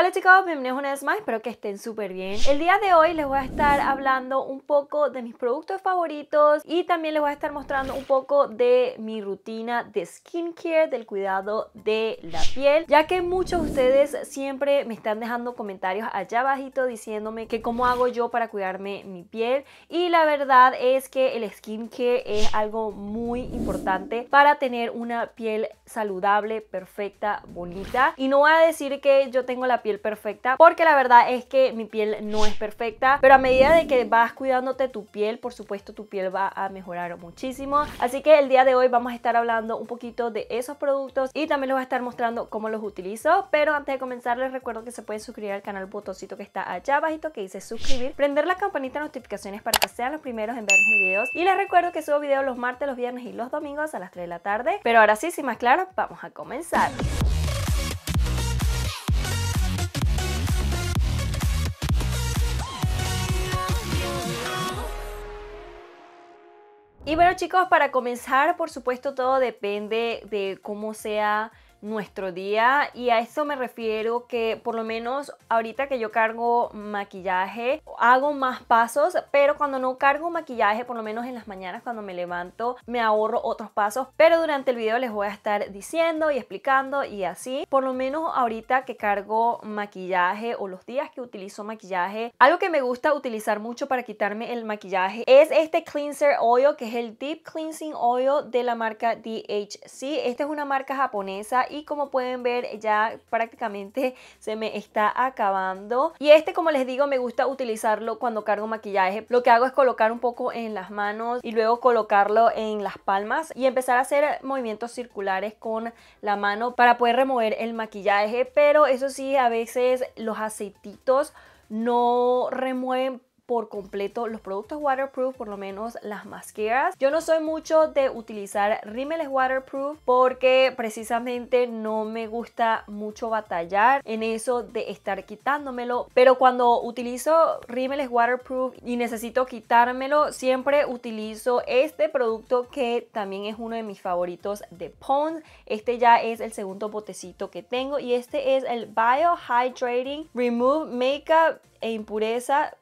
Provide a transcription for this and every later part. Hola chicos, bienvenidos una vez más, espero que estén súper bien. El día de hoy les voy a estar hablando un poco de mis productos favoritos y también les voy a estar mostrando un poco de mi rutina de skincare, del cuidado de la piel, ya que muchos de ustedes siempre me están dejando comentarios allá abajito diciéndome que cómo hago yo para cuidarme mi piel, y la verdad es que el skincare es algo muy importante para tener una piel saludable, perfecta, bonita. Y no voy a decir que yo tengo la piel perfecta, porque la verdad es que mi piel no es perfecta, pero a medida de que vas cuidándote tu piel, por supuesto tu piel va a mejorar muchísimo. Así que el día de hoy vamos a estar hablando un poquito de esos productos y también les voy a estar mostrando cómo los utilizo. Pero antes de comenzar les recuerdo que se pueden suscribir al canal, botoncito que está allá abajito que dice suscribir, prender la campanita de notificaciones para que sean los primeros en ver mis videos, y les recuerdo que subo videos los martes, los viernes y los domingos a las 3 de la tarde. Pero ahora sí, sin más claro, vamos a comenzar. Y bueno chicos, para comenzar, por supuesto todo depende de cómo sea nuestro día, y a eso me refiero que por lo menos ahorita que yo cargo maquillaje hago más pasos, pero cuando no cargo maquillaje, por lo menos en las mañanas cuando me levanto, me ahorro otros pasos, pero durante el video les voy a estar diciendo y explicando y así. Por lo menos ahorita que cargo maquillaje o los días que utilizo maquillaje, algo que me gusta utilizar mucho para quitarme el maquillaje es este cleanser oil, que es el Deep Cleansing Oil de la marca DHC. Esta es una marca japonesa y como pueden ver ya prácticamente se me está acabando, y este, como les digo, me gusta utilizarlo cuando cargo maquillaje. Lo que hago es colocar un poco en las manos y luego colocarlo en las palmas y empezar a hacer movimientos circulares con la mano para poder remover el maquillaje. Pero eso sí, a veces los aceititos no remueven por completo los productos waterproof, por lo menos las mascaras. Yo no soy mucho de utilizar rímeles waterproof porque precisamente no me gusta mucho batallar en eso de estar quitándomelo, pero cuando utilizo rímeles waterproof y necesito quitármelo, siempre utilizo este producto que también es uno de mis favoritos de Pond. Este ya es el segundo botecito que tengo, y este es el Bio Hydrating Remove Makeup e Impureza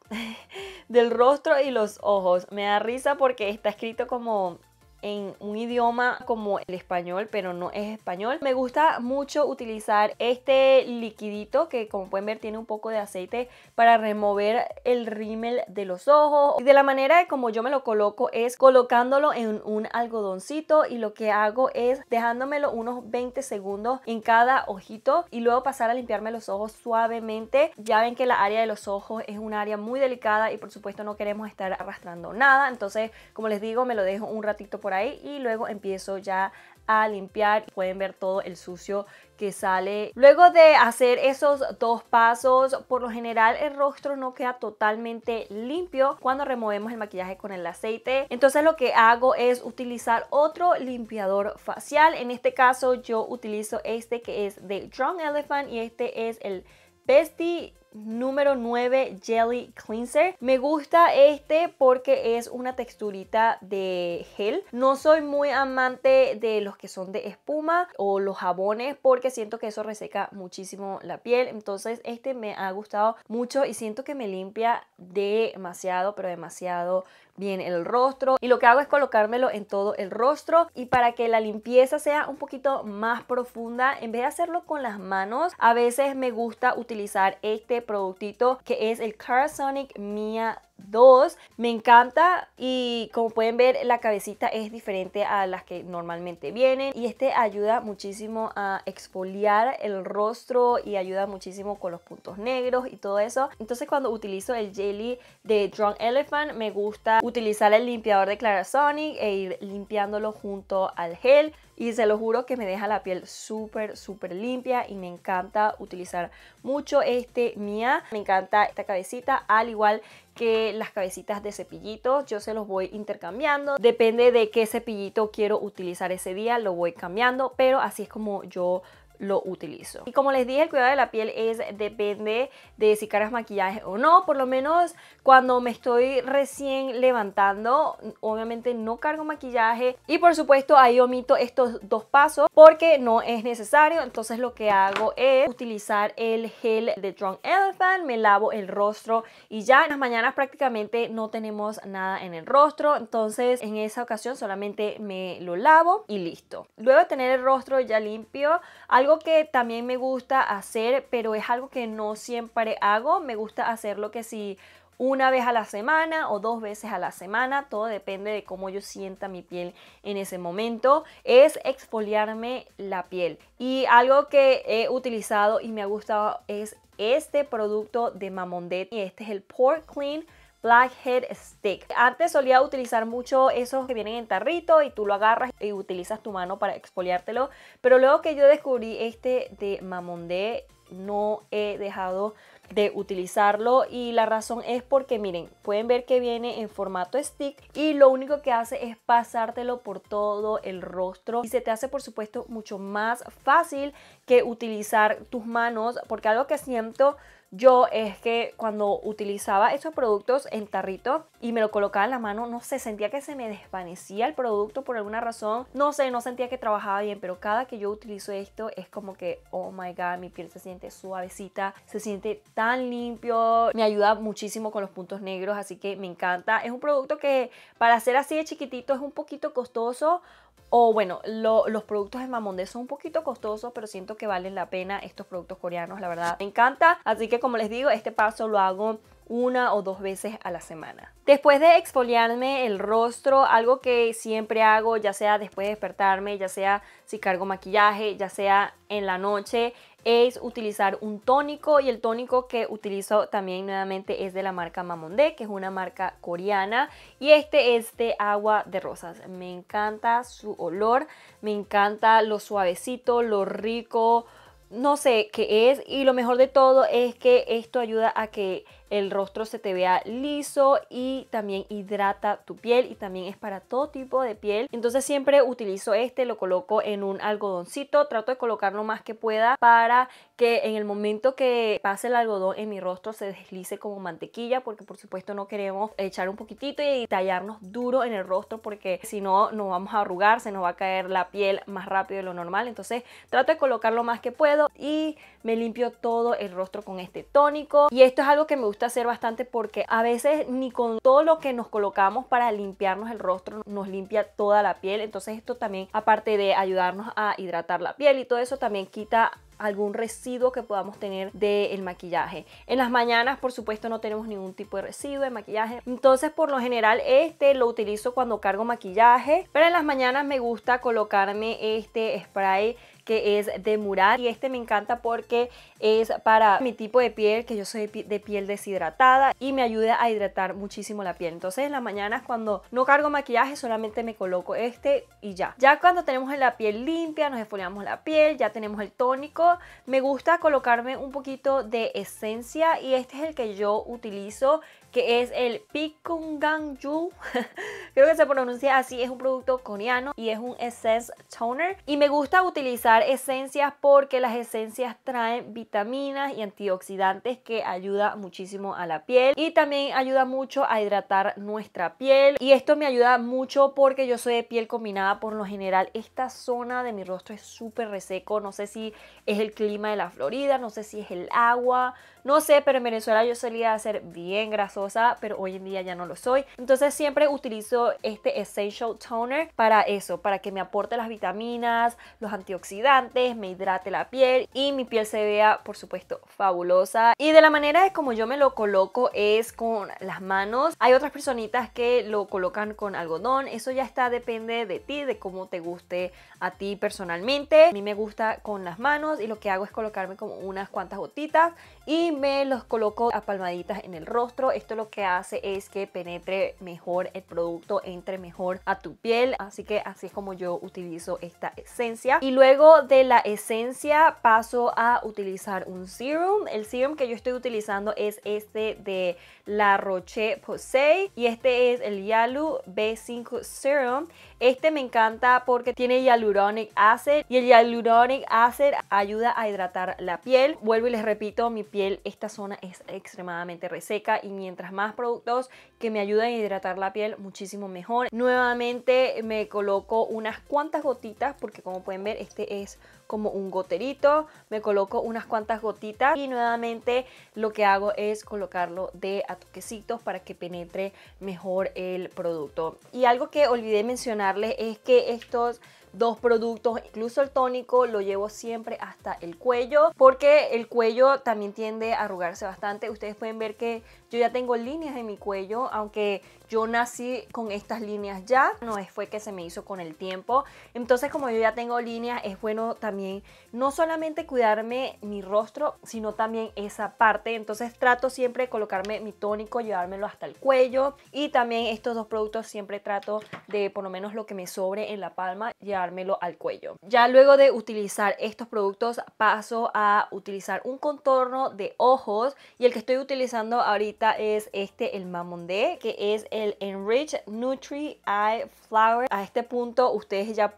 del Rostro y los Ojos. Me da risa porque está escrito como en un idioma como el español, pero no es español. Me gusta mucho utilizar este liquidito que, como pueden ver, tiene un poco de aceite para remover el rímel de los ojos. Y de la manera de como yo me lo coloco es colocándolo en un algodoncito, y lo que hago es dejándomelo unos 20 segundos en cada ojito y luego pasar a limpiarme los ojos suavemente. Ya ven que la área de los ojos es un área muy delicada y por supuesto no queremos estar arrastrando nada. Entonces, como les digo, me lo dejo un ratito por ahí y luego empiezo ya a limpiar. Pueden ver todo el sucio que sale. Luego de hacer esos dos pasos, por lo general el rostro no queda totalmente limpio cuando removemos el maquillaje con el aceite. Entonces lo que hago es utilizar otro limpiador facial. En este caso yo utilizo este que es de Drunk Elephant, y este es el Bestie número 9 Jelly Cleanser. Me gusta este porque es una texturita de gel. No soy muy amante de los que son de espuma o los jabones porque siento que eso reseca muchísimo la piel. Entonces este me ha gustado mucho y siento que me limpia demasiado, pero demasiado bien el rostro, y lo que hago es colocármelo en todo el rostro. Y para que la limpieza sea un poquito más profunda, en vez de hacerlo con las manos, a veces me gusta utilizar este productito que es el Clarisonic Mia Dos. Me encanta, y como pueden ver la cabecita es diferente a las que normalmente vienen, y este ayuda muchísimo a exfoliar el rostro y ayuda muchísimo con los puntos negros y todo eso. Entonces cuando utilizo el jelly de Drunk Elephant me gusta utilizar el limpiador de Clarisonic e ir limpiándolo junto al gel, y se lo juro que me deja la piel súper limpia, y me encanta utilizar mucho este Mia. Me encanta esta cabecita, al igual que las cabecitas de cepillitos. Yo se los voy intercambiando, depende de qué cepillito quiero utilizar ese día, lo voy cambiando, pero así es como yo lo utilizo. Y como les dije, el cuidado de la piel depende de si cargas maquillaje o no. Por lo menos cuando me estoy recién levantando, obviamente no cargo maquillaje, y por supuesto ahí omito estos dos pasos porque no es necesario. Entonces lo que hago es utilizar el gel de Drunk Elephant, me lavo el rostro y ya. En las mañanas prácticamente no tenemos nada en el rostro, entonces en esa ocasión solamente me lo lavo y listo. Luego de tener el rostro ya limpio, algo que también me gusta hacer, pero es algo que no siempre hago, me gusta hacerlo que si una vez a la semana o dos veces a la semana, todo depende de cómo yo sienta mi piel en ese momento, es exfoliarme la piel. Y algo que he utilizado y me ha gustado es este producto de Mamonde, y este es el Pore Clean Blackhead Stick. Antes solía utilizar mucho esos que vienen en tarrito y tú lo agarras y utilizas tu mano para exfoliártelo, pero luego que yo descubrí este de Mamonde no he dejado de utilizarlo, y la razón es porque miren, pueden ver que viene en formato stick y lo único que hace es pasártelo por todo el rostro y se te hace por supuesto mucho más fácil que utilizar tus manos, porque algo que siento yo es que cuando utilizaba estos productos en tarrito y me lo colocaba en la mano, no sé, sentía que se me desvanecía el producto por alguna razón, no sé, no sentía que trabajaba bien, pero cada que yo utilizo esto es como que, oh my god, mi piel se siente suavecita, se siente tan limpio, me ayuda muchísimo con los puntos negros, así que me encanta. Es un producto que para hacer así de chiquitito es un poquito costoso, o bueno, los productos de Mamonde son un poquito costosos, pero siento que valen la pena estos productos coreanos, la verdad me encanta. Así que como les digo, este paso lo hago una o dos veces a la semana. Después de exfoliarme el rostro, algo que siempre hago, ya sea después de despertarme, ya sea si cargo maquillaje, ya sea en la noche, es utilizar un tónico, y el tónico que utilizo también nuevamente es de la marca Mamonde, que es una marca coreana, y este es de agua de rosas. Me encanta su olor, me encanta lo suavecito, lo rico, no sé qué es, y lo mejor de todo es que esto ayuda a que el rostro se te vea liso y también hidrata tu piel, y también es para todo tipo de piel. Entonces siempre utilizo este, lo coloco en un algodoncito, trato de colocar lo más que pueda para que en el momento que pase el algodón en mi rostro se deslice como mantequilla, porque por supuesto no queremos echar un poquitito y tallarnos duro en el rostro, porque si no nos vamos a arrugar, se nos va a caer la piel más rápido de lo normal. Entonces trato de colocar lo más que puedo y me limpio todo el rostro con este tónico, y esto es algo que me gusta hacer bastante, porque a veces ni con todo lo que nos colocamos para limpiarnos el rostro nos limpia toda la piel. Entonces esto también, aparte de ayudarnos a hidratar la piel y todo eso, también quita algún residuo que podamos tener del maquillaje. En las mañanas por supuesto no tenemos ningún tipo de residuo de maquillaje, entonces por lo general este lo utilizo cuando cargo maquillaje, pero en las mañanas me gusta colocarme este spray que es de Murad, y este me encanta porque es para mi tipo de piel, que yo soy de piel deshidratada, y me ayuda a hidratar muchísimo la piel. Entonces en las mañanas cuando no cargo maquillaje solamente me coloco este y ya. Ya cuando tenemos la piel limpia, nos exfoliamos la piel, ya tenemos el tónico, me gusta colocarme un poquito de esencia, y este es el que yo utilizo, que es el Picon. Creo que se pronuncia así, es un producto coreano y es un Essence Toner, y me gusta utilizar esencias porque las esencias traen vitaminas y antioxidantes que ayuda muchísimo a la piel, y también ayuda mucho a hidratar nuestra piel. Y esto me ayuda mucho porque yo soy de piel combinada, por lo general esta zona de mi rostro es súper reseco, no sé si es el clima de la Florida, no sé si es el agua, no sé, pero en Venezuela yo solía ser bien grasosa, pero hoy en día ya no lo soy. Entonces siempre utilizo este Essential Toner para eso, para que me aporte las vitaminas, los antioxidantes, me hidrate la piel y mi piel se vea por supuesto fabulosa. Y de la manera de como yo me lo coloco es con las manos. Hay otras personitas que lo colocan con algodón, eso ya está, depende de ti, de cómo te guste a ti personalmente. A mí me gusta con las manos, y lo que hago es colocarme como unas cuantas gotitas y me los coloco a palmaditas en el rostro. Esto lo que hace es que penetre mejor el producto, entre mejor a tu piel, así que así es como yo utilizo esta esencia. Y luego luego de la esencia paso a utilizar un serum. El serum que yo estoy utilizando es este de la Roche Posay y este es el Yalu B5 Serum. Este me encanta porque tiene Hyaluronic Acid y el Hyaluronic Acid ayuda a hidratar la piel. Vuelvo y les repito, mi piel, esta zona es extremadamente reseca y mientras más productos que me ayuden a hidratar la piel, muchísimo mejor. Nuevamente me coloco unas cuantas gotitas porque como pueden ver este es como un goterito. Me coloco unas cuantas gotitas y nuevamente lo que hago es colocarlo de a toquecitos para que penetre mejor el producto. Y algo que olvidé mencionarles es que estos dos productos, incluso el tónico, lo llevo siempre hasta el cuello porque el cuello también tiende a arrugarse bastante. Ustedes pueden ver que yo ya tengo líneas en mi cuello, aunque yo nací con estas líneas ya, no fue que se me hizo con el tiempo. Entonces como yo ya tengo líneas, es bueno también no solamente cuidarme mi rostro, sino también esa parte. Entonces trato siempre de colocarme mi tónico, llevármelo hasta el cuello y también estos dos productos siempre trato de, por lo menos lo que me sobre en la palma, llevármelo al cuello. Ya luego de utilizar estos productos paso a utilizar un contorno de ojos y el que estoy utilizando ahorita es este, el Mamonde, que es el Enrich Nutri Eye Flower. A este punto ustedes ya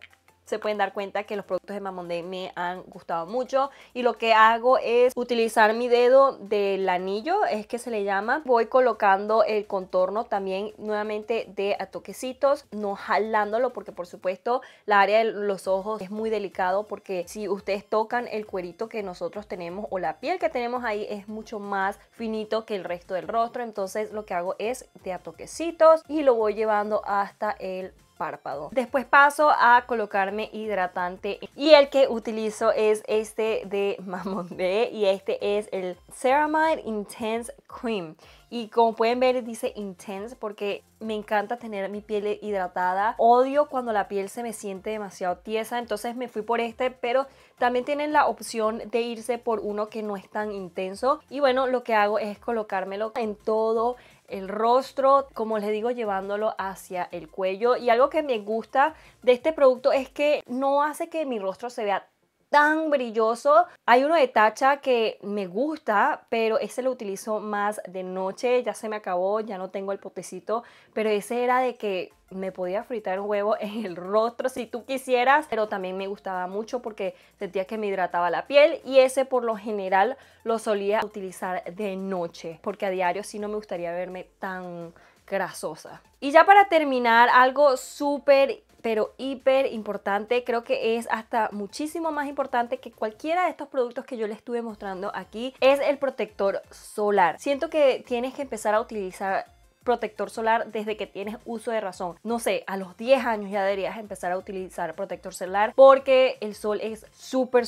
se pueden dar cuenta que los productos de Mamonde me han gustado mucho y lo que hago es utilizar mi dedo del anillo, es que se le llama. Voy colocando el contorno también nuevamente de a toquecitos, no jalándolo porque por supuesto la área de los ojos es muy delicado porque si ustedes tocan el cuerito que nosotros tenemos o la piel que tenemos ahí es mucho más finito que el resto del rostro. Entonces lo que hago es de a toquecitos y lo voy llevando hasta el párpado. Después paso a colocarme hidratante y el que utilizo es este de Mamonde y este es el Ceramide Intense Cream. Y como pueden ver dice Intense porque me encanta tener mi piel hidratada. Odio cuando la piel se me siente demasiado tiesa, entonces me fui por este, pero también tienen la opción de irse por uno que no es tan intenso. Y bueno, lo que hago es colocármelo en todo el rostro, como les digo, llevándolo hacia el cuello. Y algo que me gusta de este producto es que no hace que mi rostro se vea tan brilloso. Hay uno de Tatcha que me gusta, pero ese lo utilizo más de noche. Ya se me acabó, ya no tengo el potecito, pero ese era de que me podía fritar un huevo en el rostro si tú quisieras, pero también me gustaba mucho porque sentía que me hidrataba la piel y ese por lo general lo solía utilizar de noche porque a diario sí no me gustaría verme tan grasosa. Y ya para terminar, algo súper pero hiper importante, creo que es hasta muchísimo más importante que cualquiera de estos productos que yo les estuve mostrando aquí, es el protector solar. Siento que tienes que empezar a utilizar protector solar desde que tienes uso de razón. No sé, a los 10 años ya deberías empezar a utilizar protector solar porque el sol es súper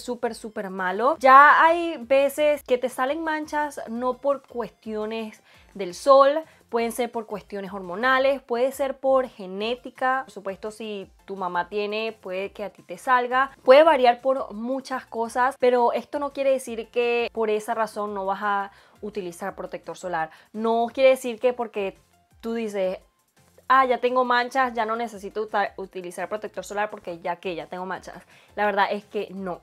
malo. Ya hay veces que te salen manchas no por cuestiones del sol, pueden ser por cuestiones hormonales, puede ser por genética, por supuesto si tu mamá tiene, puede que a ti te salga, puede variar por muchas cosas, pero esto no quiere decir que por esa razón no vas a utilizar protector solar. No quiere decir que porque tú dices, ah, ya tengo manchas, ya no necesito utilizar protector solar porque ya tengo manchas. La verdad es que no.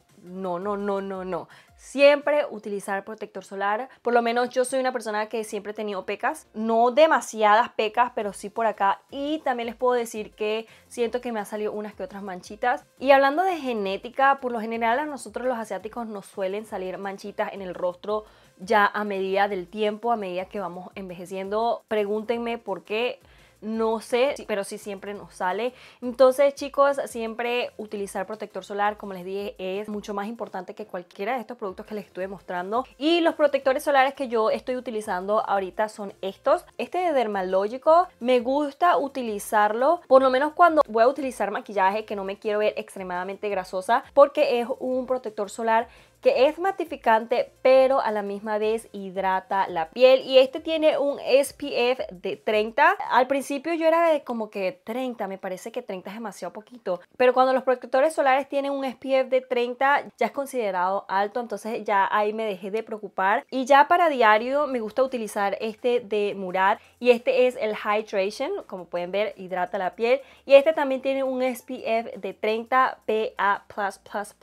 Siempre utilizar protector solar. Por lo menos yo soy una persona que siempre he tenido pecas, no demasiadas pecas, pero sí por acá, y también les puedo decir que siento que me han salido unas que otras manchitas. Y hablando de genética, por lo general a nosotros los asiáticos nos suelen salir manchitas en el rostro ya a medida del tiempo, a medida que vamos envejeciendo. Pregúntenme por qué, no sé, pero sí siempre nos sale. Entonces chicos, siempre utilizar protector solar, como les dije, es mucho más importante que cualquiera de estos productos que les estuve mostrando. Y los protectores solares que yo estoy utilizando ahorita son estos. Este de Dermalogica me gusta utilizarlo por lo menos cuando voy a utilizar maquillaje, que no me quiero ver extremadamente grasosa, porque es un protector solar que es matificante pero a la misma vez hidrata la piel, y este tiene un SPF de 30. Al principio yo era de como que 30, me parece que 30 es demasiado poquito, pero cuando los protectores solares tienen un SPF de 30 ya es considerado alto, entonces ya ahí me dejé de preocupar. Y ya para diario me gusta utilizar este de Murad, y este es el Hydration, como pueden ver hidrata la piel, y este también tiene un SPF de 30 PA++++++.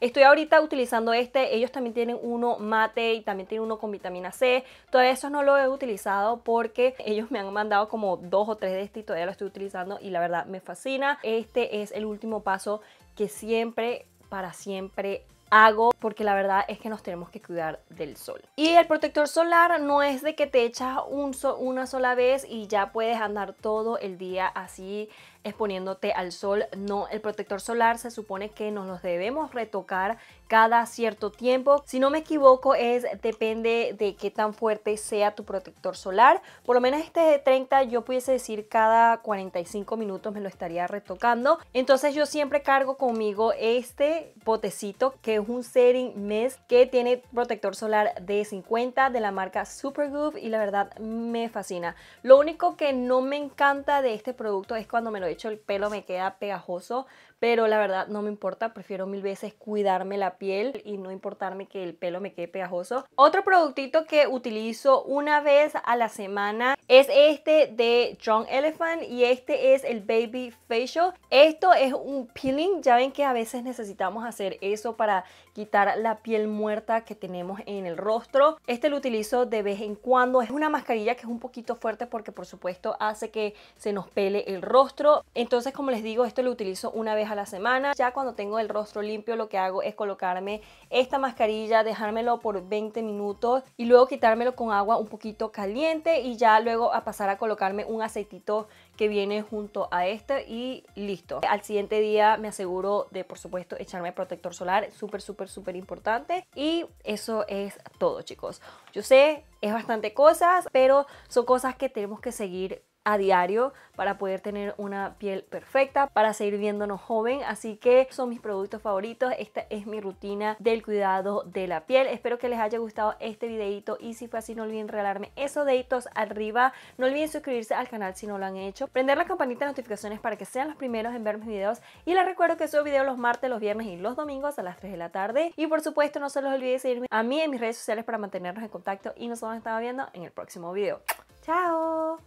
Estoy ahorita utilizando este, ellos también tienen uno mate y también tienen uno con vitamina C. Todavía esos no los he utilizado porque ellos me han mandado como 2 o 3 de este y todavía lo estoy utilizando y la verdad me fascina. Este es el último paso que siempre, para siempre hago, porque la verdad es que nos tenemos que cuidar del sol. Y el protector solar no es de que te echas una sola vez y ya puedes andar todo el día así exponiéndote al sol. No, el protector solar se supone que nos los debemos retocar cada cierto tiempo. Si no me equivoco, depende de qué tan fuerte sea tu protector solar. Por lo menos este de 30 yo pudiese decir cada 45 minutos me lo estaría retocando. Entonces yo siempre cargo conmigo este botecito, que es un setting mist que tiene protector solar de 50 de la marca Supergoop, y la verdad me fascina. Lo único que no me encanta de este producto es cuando me lo hecho el pelo me queda pegajoso, pero la verdad no me importa, prefiero mil veces cuidarme la piel y no importarme que el pelo me quede pegajoso. Otro productito que utilizo una vez a la semana es este de Drunk Elephant, y este es el Baby Facial. Esto es un peeling, ya ven que a veces necesitamos hacer eso para quitar la piel muerta que tenemos en el rostro. Este lo utilizo de vez en cuando, es una mascarilla que es un poquito fuerte porque por supuesto hace que se nos pele el rostro. Entonces, como les digo, esto lo utilizo una vez a la semana. Ya cuando tengo el rostro limpio, lo que hago es colocarme esta mascarilla, dejármelo por 20 minutos y luego quitármelo con agua un poquito caliente, y ya luego a pasar a colocarme un aceitito que viene junto a este y listo. Al siguiente día me aseguro de, por supuesto, echarme protector solar, súper importante. Y eso es todo, chicos. Yo sé, es bastante cosas, pero son cosas que tenemos que seguir a diario para poder tener una piel perfecta, para seguir viéndonos joven. Así que son mis productos favoritos, esta es mi rutina del cuidado de la piel. Espero que les haya gustado este videito, y si fue así no olviden regalarme esos deditos arriba, no olviden suscribirse al canal si no lo han hecho, prender la campanita de notificaciones para que sean los primeros en ver mis videos, y les recuerdo que subo videos los martes, los viernes y los domingos a las 3 de la tarde, y por supuesto no se los olvide seguirme a mí en mis redes sociales para mantenernos en contacto, y nos vamos a estar viendo en el próximo video. ¡Chao!